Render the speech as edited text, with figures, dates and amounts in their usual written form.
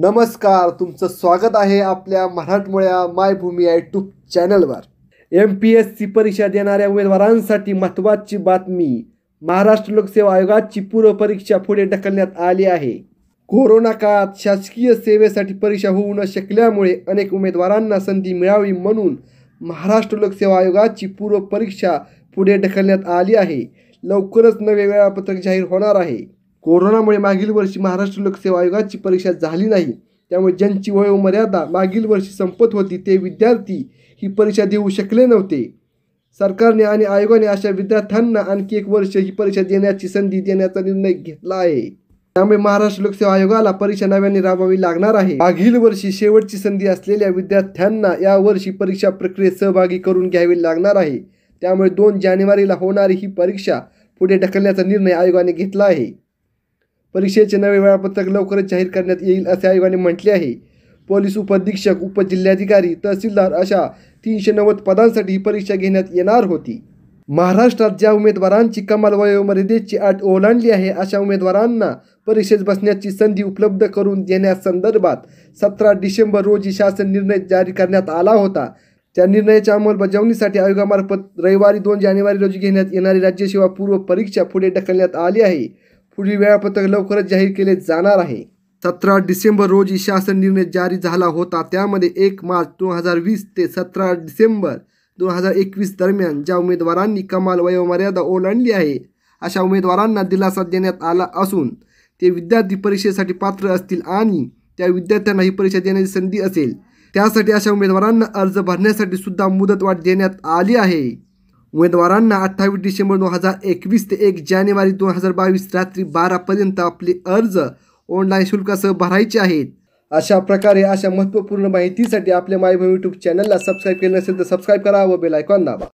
नमस्कार, तुमचं स्वागत आहे आपल्या मराठमोळ्या मायभूमी यूट्यूब चॅनलवर। MPSC परीक्षा देणाऱ्या उमेदवारांसाठी महत्त्वाची बातमी, महाराष्ट्र लोकसेवा आयोगाची पूर्व परीक्षा पुढे ढकलण्यात आली आहे। कोरोना काळात शासकीय सेवेसाठी परीक्षा होऊ न शकल्यामुळे अनेक उमेदवारांना संधी मिळावी म्हणून महाराष्ट्र लोकसेवा आयोगाची पूर्व परीक्षा पुढे ढकलण्यात आली आहे। लवकरच नवे वेळापत्रक जाहीर होणार आहे। कोरोनामुळे मागील वर्षी महाराष्ट्र लोकसेवा आयोगाची परीक्षा झाली नाही, त्यामुळे ज्यांची वयोमर्यादा मागील वर्षी संपत होती ते विद्यार्थी ही परीक्षा देऊ शकले नव्हते। सरकारने आणि आयोगाने अशा विद्यार्थ्यांना आणखी एक वर्ष ही परीक्षा देण्याची संधी देण्याचा निर्णय घेतला आहे। त्यामुळे महाराष्ट्र लोकसेवा आयोगाला परीक्षा नव्याने राबवावी लागणार आहे। मागील वर्षी शेवटची संधी असलेल्या विद्यार्थ्यांना या वर्षी परीक्षा प्रक्रियेत सहभागी करून घ्यावी लागणार आहे। त्यामुळे 2 जानेवारीला होणारी ही परीक्षा पुढे ढकलण्याचा निर्णय आयोगाने घेतला आहे। परीक्षेचे नवे वेळापत्रक लवकरच जाहीर करण्यात येईल असे आयोगाने म्हटले आहे। पोलीस उपअधीक्षक, उपजिल्हाधिकारी, तहसीलदार अशा 390 पदांसाठी ही परीक्षा घेण्यात येणार होती। महाराष्ट्रात ज्या उमेदवारांची कमाल वयोमर्यादेची अट ओलांडली आहे अशा उमेदवारांना परीक्षेत बसण्याची संधी उपलब्ध करून देण्यासंदर्भात 17 डिसेंबर रोजी शासन निर्णय जारी करण्यात आला होता। त्या निर्णयाच्या अंमलबजावणीसाठी आयोगामार्फत रविवारी 2 जानेवारी रोजी घेण्यात येणारी राज्यसेवा पूर्व परीक्षा पुढे ढकलण्यात आली आहे। पुढील वेळापत्रक लवकरच जाहीर केले जाणार आहे। 17 डिसेंबर रोजी शासन निर्णय जारी झाला होता। त्यामध्ये 1 मार्च 2020 ते 17 डिसेंबर 2021 दरम्यान ज्या उमेदवारांनी कमाल वयोमर्यादा ओलांडली आहे अशा उमेदवारांना दिलासा देण्यात आला असून ते विद्यार्थी परीक्षेसाठी पात्र असतील आणि त्या विद्यार्थ्यांना ही परीक्षा देण्याची संधी असेल। त्यासाठी अशा उमेदवारांना अर्ज भरण्यासाठी सुद्धा मुदतवाढ देण्यात आली आहे। उमेदवारांना 28 डिसेंबर 2021 ते 1 जानेवारी 2022 रात्री 12 पर्यंत आपले अर्ज ऑनलाईन शुल्कासह भरायचे आहेत। अशा प्रकारे अशा महत्त्वपूर्ण माहितीसाठी आपल्या मायभूमी यूट्यूब चॅनलला सबस्क्राईब केलं नसेल तर सबस्क्राईब करा व बेल आयकॉन दाबा।